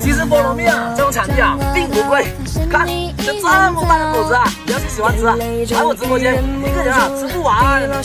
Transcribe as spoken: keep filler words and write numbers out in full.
其实菠萝蜜啊这种产地啊并不贵，看这这么大的果子啊，你要是喜欢吃啊，来我直播间一个人啊吃不完。